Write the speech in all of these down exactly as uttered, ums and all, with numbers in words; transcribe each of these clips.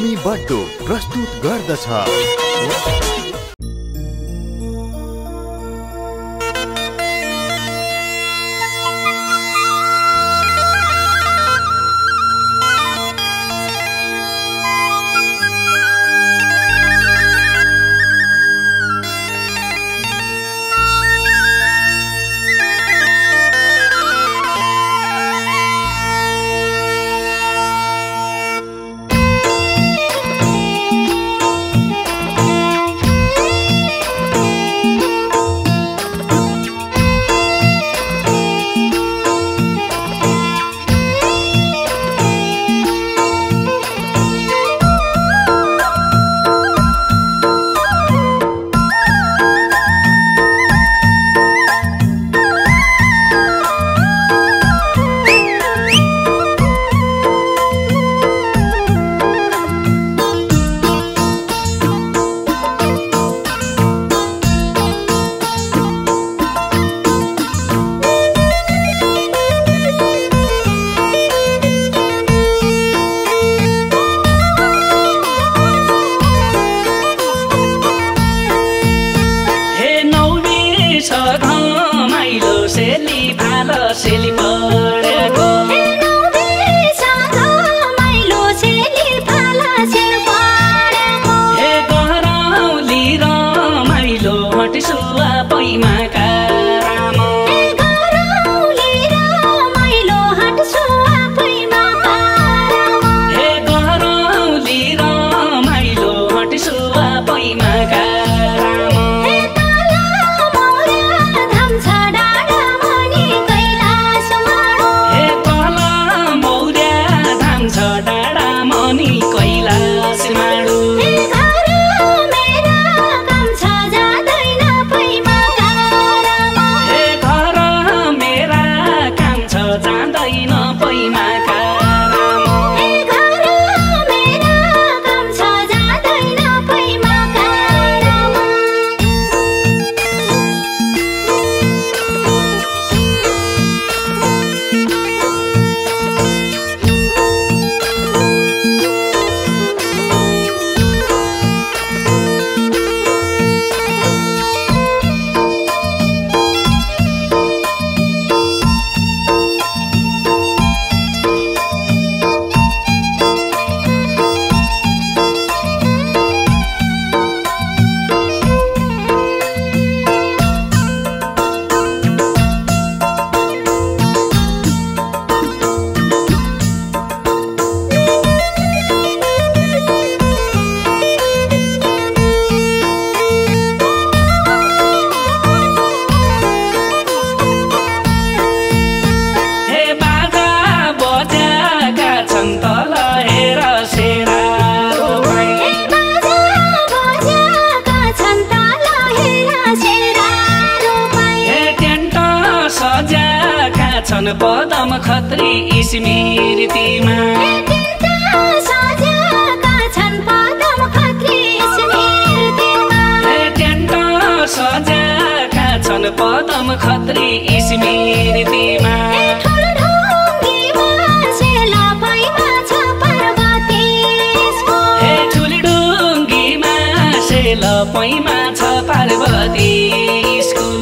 ACHHAMI BADDO प्रस्तुत गर्दछ। बदाम खत्री इस्मिरतीमा सजाका छन् बदाम खत्री इस्मिरतीमा टेन्टा सजाका छन् बदाम खत्री इस्मिरतीमा ठुलढुङ्गीमा सेला पैमा छ पार्वती स्कुल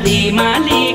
di Mali.